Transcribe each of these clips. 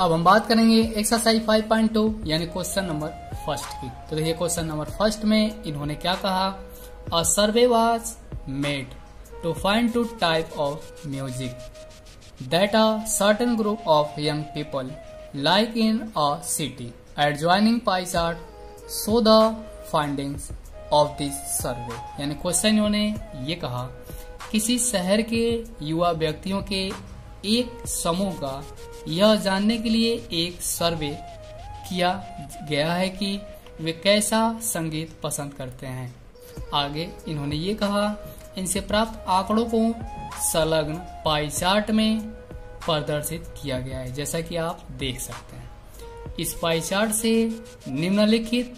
अब हम बात करेंगे एक्सरसाइज 5.2 यानी क्वेश्चन नंबर फर्स्ट की। तो देखिए क्वेश्चन नंबर फर्स्ट में इन्होंने क्या कहा, a survey was made to find to type of music that a certain group of young people like in a city adjoining pie chart, so the findings of this survey. यानी question इन्होंने ये कहा, किसी शहर के युवा व्यक्तियों के एक समूह का यह जानने के लिए एक सर्वे किया गया है कि वे कैसा संगीत पसंद करते हैं। आगे इन्होंने ये कहा, इनसे प्राप्त आंकड़ों को संलग्न पाई चार्ट में प्रदर्शित किया गया है, जैसा कि आप देख सकते हैं। इस पाई चार्ट से निम्नलिखित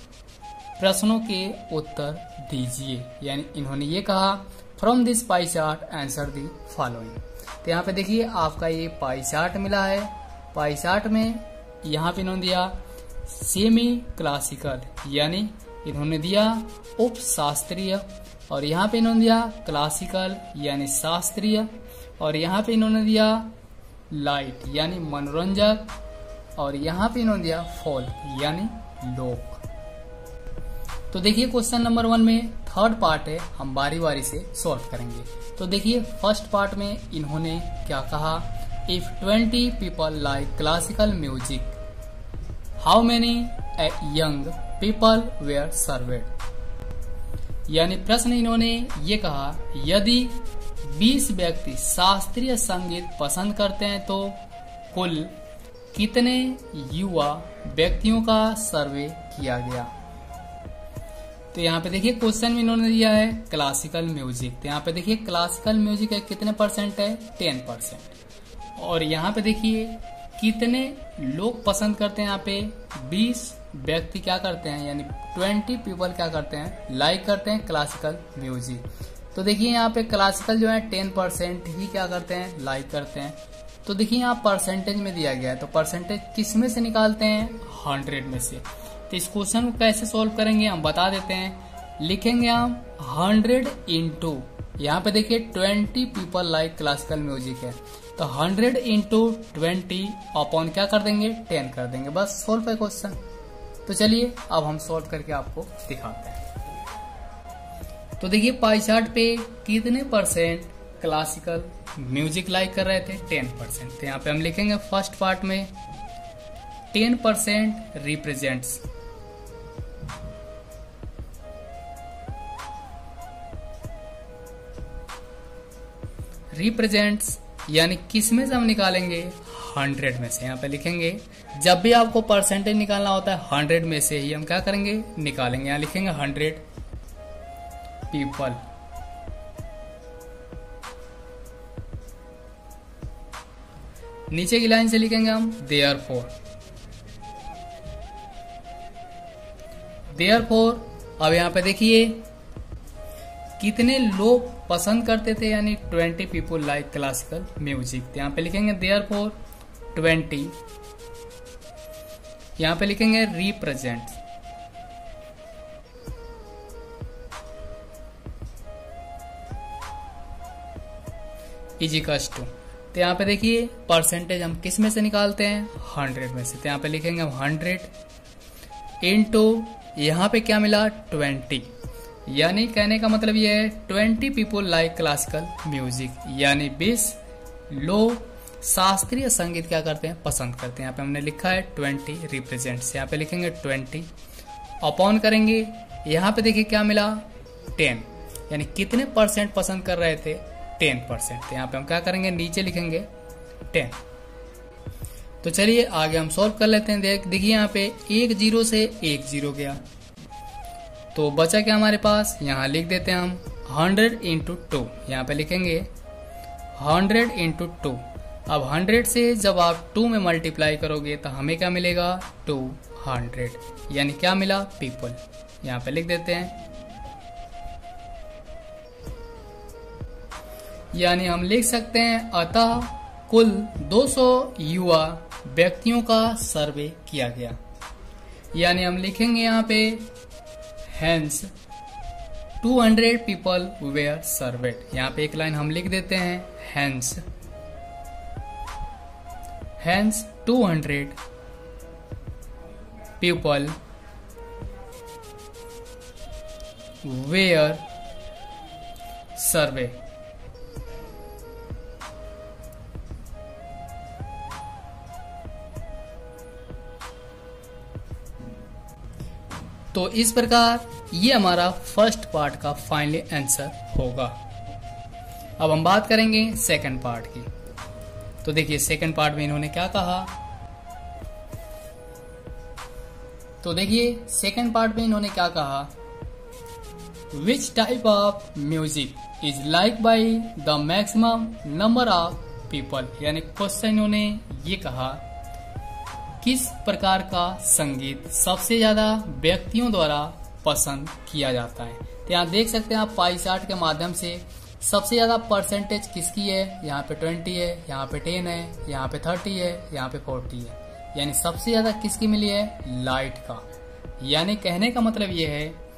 प्रश्नों के उत्तर दीजिए। यानी इन्होंने ये कहा, from this pie chart answer the following. तो यहाँ पे देखिए आपका ये पाई चार्ट मिला है। पाई चार्ट में यहाँ पे इन्होंने दिया सेमी क्लासिकल, यानी इन्होंने दिया उप शास्त्रीय, और यहाँ पे इन्होंने दिया क्लासिकल यानी शास्त्रीय, और यहाँ पे इन्होंने दिया लाइट यानी मनोरंजक, और यहाँ पे इन्होंने दिया फोल्क यानी लोक। तो देखिए क्वेश्चन नंबर 1 में थर्ड पार्ट है, हम बारी बारी से सॉल्व करेंगे। तो देखिए फर्स्ट पार्ट में इन्होंने क्या कहा, if 20 people like classical music how many young people were surveyed. यानी प्रश्न इन्होंने ये कहा, यदि 20 व्यक्ति शास्त्रीय संगीत पसंद करते हैं तो कुल कितने युवा व्यक्तियों का सर्वे किया गया। तो यहाँ पे देखिए क्वेश्चन में इन्होंने दिया है क्लासिकल म्यूजिक। तो यहाँ पे देखिए क्लासिकल म्यूजिक है कितने परसेंट है, 10%। और यहाँ पे देखिए कितने लोग पसंद करते हैं, यहाँ पे 20 व्यक्ति क्या करते हैं, यानी 20 पीपल क्या करते हैं, लाइक करते हैं क्लासिकल म्यूजिक। तो देखिए यहाँ पे क्लासिकल जो है 10% ही क्या करते हैं, लाइक करते हैं। तो देखिए यहाँ परसेंटेज में दिया गया है, तो परसेंटेज किस में से निकालते हैं, 100 में से। तो इस क्वेश्चन को कैसे सॉल्व करेंगे हम बता देते हैं। लिखेंगे हम 100 इंटू, यहाँ पे देखिए 20 पीपल लाइक क्लासिकल म्यूजिक है, तो 100 इंटू 20 अपॉन क्या कर देंगे, 10 कर देंगे, बस सॉल्व है क्वेश्चन। तो चलिए अब हम सॉल्व करके आपको दिखाते हैं। तो देखिए पाई चार्ट पे कितने परसेंट क्लासिकल म्यूजिक लाइक कर रहे थे, 10%। तो यहाँ पे हम लिखेंगे फर्स्ट पार्ट में 10% रिप्रेजेंट्स यानी किस में से हम निकालेंगे, 100 में से। यहाँ पे लिखेंगे, जब भी आपको परसेंटेज निकालना होता है 100 में से ही हम क्या करेंगे, निकालेंगे। यहाँ लिखेंगे 100 पीपल नीचे की लाइन से लिखेंगे हम देयरफॉर। अब यहाँ पे देखिए कितने लोग पसंद करते थे, यानी 20 पीपल लाइक क्लासिकल म्यूजिक। तो यहाँ पे लिखेंगे देयरफॉर 20, यहाँ पे लिखेंगे रिप्रेजेंट, इज इक्वल्स टू। तो यहाँ पे देखिए परसेंटेज हम किस में से निकालते हैं, 100 में से। तो यहाँ पे लिखेंगे हम 100 इंटू, यहाँ पे क्या मिला, 20, यानी कहने का मतलब ये है 20 पीपल लाइक क्लासिकल म्यूजिक, यानी 20 लोग शास्त्रीय संगीत क्या करते हैं, पसंद करते हैं। यहाँ पे हमने लिखा है 20 रिप्रेजेंट्स, यहाँ पे लिखेंगे 20 अपॉन करेंगे, यहाँ पे देखिए क्या मिला, 10, यानी कितने परसेंट पसंद कर रहे थे, 10%। यहाँ पे हम क्या करेंगे, नीचे लिखेंगे 10। तो चलिए आगे हम सॉल्व कर लेते हैं। देखिए यहाँ पे 10 से 10 गया, तो बचा क्या हमारे पास, यहाँ लिख देते हैं हम 100 इंटू 2। यहाँ पे लिखेंगे 100 इंटू 2। अब 100 से जब आप 2 में मल्टीप्लाई करोगे तो हमें क्या मिलेगा, 200, यानी क्या मिला, पीपल। यहाँ पे लिख देते हैं, यानी हम लिख सकते हैं अतः कुल 200 युवा व्यक्तियों का सर्वे किया गया। यानी हम लिखेंगे यहाँ पे हैंस 200 पीपल वेयर सर्वेड। यहाँ पे एक लाइन हम लिख देते हैं, हैंस 200 people were surveyed. तो इस प्रकार ये हमारा फर्स्ट पार्ट का फाइनली आंसर होगा। अब हम बात करेंगे सेकंड पार्ट की। तो देखिए सेकंड पार्ट में इन्होंने क्या कहा। Which type of music is like by the maximum number of people, यानी क्वेश्चन इन्होंने ये कहा किस प्रकार का संगीत सबसे ज्यादा व्यक्तियों द्वारा पसंद किया जाता है। तो यहाँ देख सकते हैं आप पाई चार्ट के माध्यम से सबसे ज्यादा परसेंटेज किसकी है। यहाँ पे 20 है, यहाँ पे 10 है, यहाँ पे 30 है, यहाँ पे 40 है, यानी सबसे ज्यादा किसकी मिली है, लाइट का। यानी कहने का मतलब ये है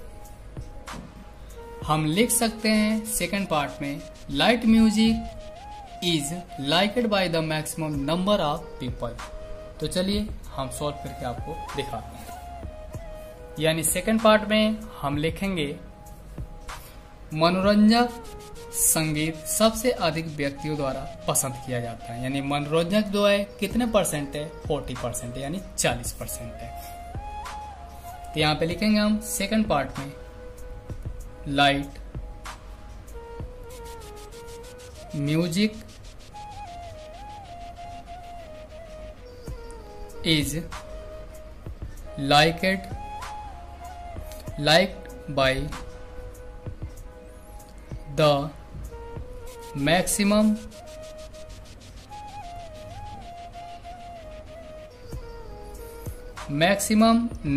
हम लिख सकते हैं सेकंड पार्ट में light music is liked by the maximum number of people. तो चलिए हम सॉल्व करके आपको दिखाते हैं। यानी सेकंड पार्ट में हम लिखेंगे मनोरंजक संगीत सबसे अधिक व्यक्तियों द्वारा पसंद किया जाता है। यानी मनोरंजक जो है कितने परसेंट है, 40% है, यानी 40% है। तो यहाँ पे लिखेंगे हम सेकंड पार्ट में light music is liked by the maximum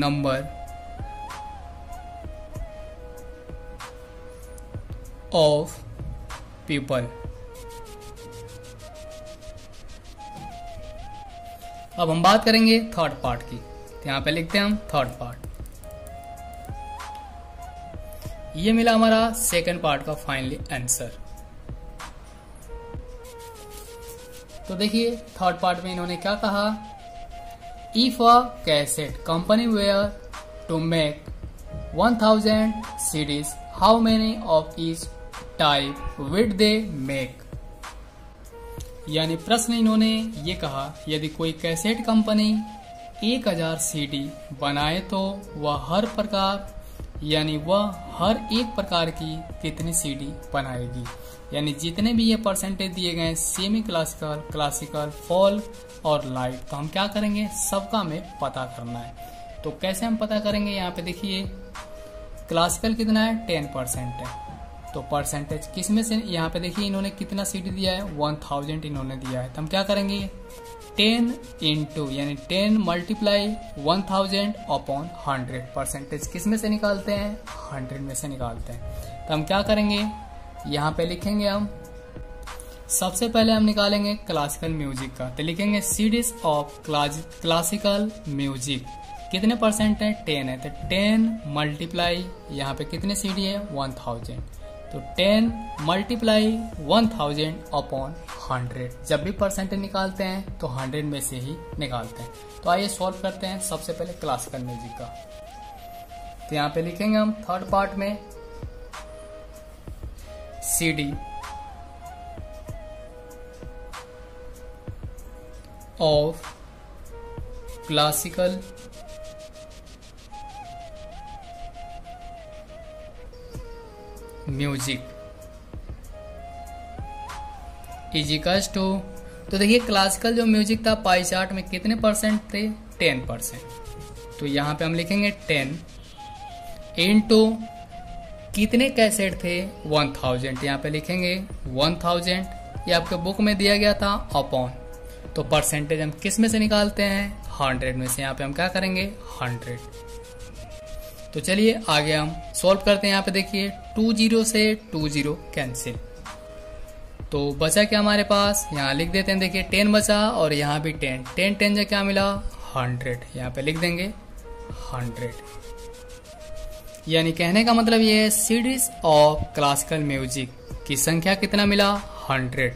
number of people। अब हम बात करेंगे थर्ड पार्ट की। यहाँ पे लिखते हैं हम थर्ड पार्ट। ये मिला हमारा सेकंड पार्ट का फाइनली आंसर। तो देखिए थर्ड पार्ट में इन्होंने क्या कहा, if a cassette company were to make 1000 CDs how many of each type would they make. यानी प्रश्न इन्होंने ये कहा यदि कोई कैसेट कंपनी 1000 सीडी बनाए तो वह हर प्रकार यानी वह हर एक प्रकार की कितनी सीडी बनाएगी। यानी जितने भी ये परसेंटेज दिए गए सेमी क्लासिकल, क्लासिकल, फोल्क और लाइट, तो हम क्या करेंगे सबका हमें पता करना है। तो कैसे हम पता करेंगे, यहाँ पे देखिए क्लासिकल कितना है 10% है, तो परसेंटेज किसमें से, यहाँ पे देखिए इन्होंने कितना सीडी दिया है 1000 इन्होंने दिया है। तो हम क्या करेंगे 10 into यानी 10 multiply 1000 upon 100। परसेंटेज किसमें से निकालते हैं, 100 में से निकालते हैं। तो हम क्या करेंगे यहाँ पे लिखेंगे हम सबसे पहले हम निकालेंगे क्लासिकल म्यूजिक का। तो लिखेंगे सीडीज ऑफ क्लासिकल म्यूजिक कितने परसेंट है, 10 है, तो 10 multiply यहाँ पे कितने सीडी है 1000, तो 10 multiply 1000 upon 100। जब भी परसेंटेज निकालते हैं तो 100 में से ही निकालते हैं। तो आइए सॉल्व करते हैं सबसे पहले क्लासिकल म्यूजिक का। तो यहाँ पे लिखेंगे हम थर्ड पार्ट में CD of classical music is equals to, तो देखिए क्लासिकल जो म्यूजिक था पाई चार्ट में कितने परसेंट थे, 10%। तो यहाँ पे हम लिखेंगे 10 into कितने कैसेट थे 1000, यहाँ पे लिखेंगे 1000, ये आपके बुक में दिया गया था अपॉन, तो परसेंटेज हम किस में से निकालते हैं 100 में से, यहाँ पे हम क्या करेंगे 100। तो चलिए आगे हम सॉल्व करते हैं। यहाँ पे देखिए 20 से 20 कैंसिल, तो बचा क्या हमारे पास, यहाँ लिख देते हैं देखिए 10 बचा और यहाँ भी 10, 10 10 से क्या मिला 100, यहाँ पे लिख देंगे 100। यानी कहने का मतलब ये है सीरीज ऑफ क्लासिकल म्यूजिक की संख्या कितना मिला 100।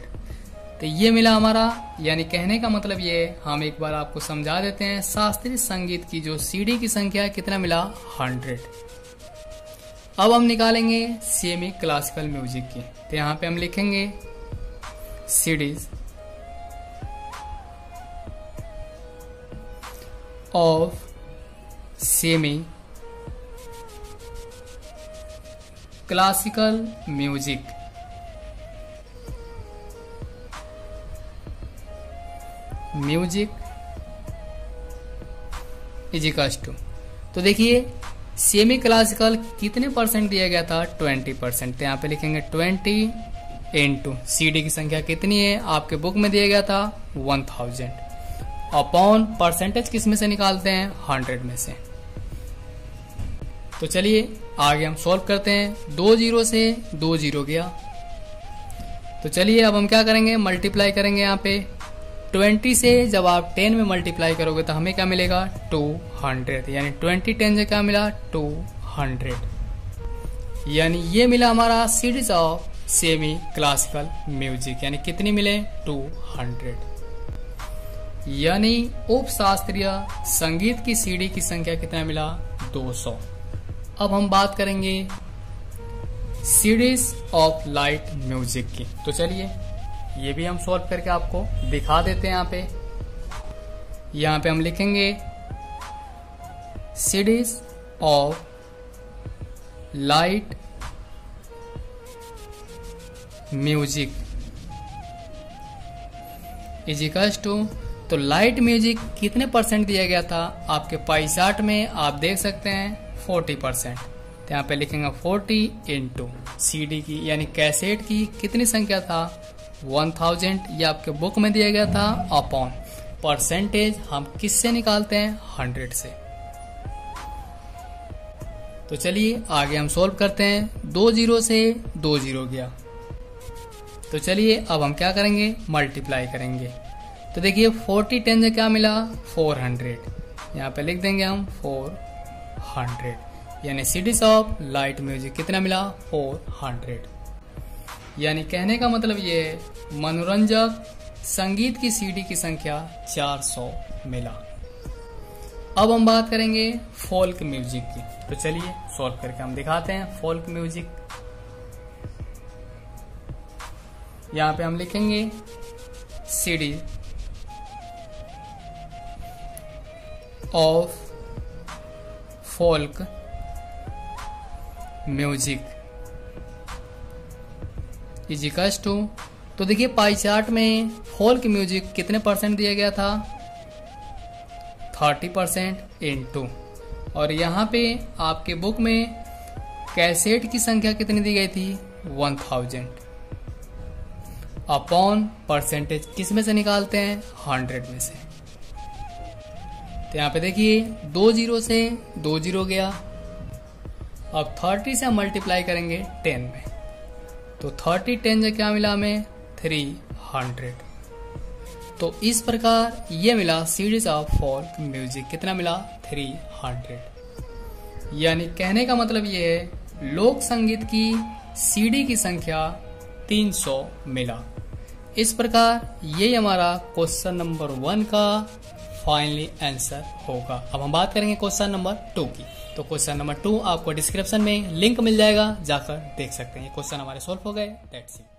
तो ये मिला हमारा, यानी कहने का मतलब ये, हम एक बार आपको समझा देते हैं शास्त्रीय संगीत की जो सीडी की संख्या कितना मिला 100। अब हम निकालेंगे सेमी क्लासिकल म्यूजिक की, तो यहाँ पे हम लिखेंगे CDs of semi classical music. Music is equals to, तो देखिए सेमी क्लासिकल कितने परसेंट दिया गया था, 20%। यहाँ पे लिखेंगे 20 into सीडी की संख्या कितनी है, आपके बुक में दिया गया था 1000, अपॉन परसेंटेज किस में से निकालते हैं, 100 में से। तो चलिए आगे हम सॉल्व करते हैं। 20 से 20 गया, तो चलिए अब हम क्या करेंगे, मल्टीप्लाई करेंगे। यहाँ पे 20 से जब आप 10 में मल्टीप्लाई करोगे तो हमें क्या मिलेगा, 200, यानी 20 10 से क्या मिला 200। यानी ये मिला हमारा series of semi classical music, यानी कितनी मिले 200। यानी उपशास्त्रीय संगीत की सीडी की संख्या कितना मिला 200। अब हम बात करेंगे सीरीज ऑफ लाइट म्यूजिक की, तो चलिए ये भी हम सॉल्व करके आपको दिखा देते हैं। यहाँ पे हम लिखेंगे series of light music is equals to, तो लाइट म्यूजिक कितने परसेंट दिया गया था, आपके पाई चार्ट में आप देख सकते हैं 40%। यहाँ पे लिखेंगे 40 into सीडी की यानी कैसेट की कितनी संख्या था 1000, ये आपके बुक में दिया गया था, अपॉन परसेंटेज हम किससे निकालते हैं 100 से। तो चलिए आगे हम सॉल्व करते हैं। 20 से 20 गया, तो चलिए अब हम क्या करेंगे, मल्टीप्लाई करेंगे। तो देखिए 40 10 से क्या मिला 400, यहाँ पे लिख देंगे हम 400, यानी सीरीज ऑफ लाइट म्यूजिक कितना मिला 400। यानी कहने का मतलब ये है, मनोरंजक संगीत की सीडी की संख्या 400 मिला। अब हम बात करेंगे फोल्क म्यूजिक की, तो चलिए सॉल्व करके हम दिखाते हैं फोल्क म्यूजिक। यहाँ पे हम लिखेंगे CD of folk music is equals to, तो देखिए पाई चार्ट में फोल्क म्यूजिक कितने परसेंट दिया गया था 30% into, और यहाँ पे आपके बुक में कैसेट की संख्या कितनी दी गई थी 1000, अपॉन परसेंटेज किस में से निकालते हैं 100 में से। तो यहाँ पे देखिए 20 से 20 गया, अब 30 से मल्टीप्लाई करेंगे 10 में, तो 30 10 से क्या मिला हमें 300। तो इस प्रकार ये मिला सीरीज ऑफ फोल्क म्यूजिक कितना मिला 300। यानी कहने का मतलब ये है, लोक संगीत की सीडी की संख्या 300 मिला। इस प्रकार ये हमारा क्वेश्चन नंबर 1 का फाइनली आंसर होगा। अब हम बात करेंगे क्वेश्चन नंबर 2 की, तो क्वेश्चन नंबर 2 आपको डिस्क्रिप्शन में लिंक मिल जाएगा, जाकर देख सकते हैं। क्वेश्चन हमारे सॉल्व हो गए, दैट्स इट।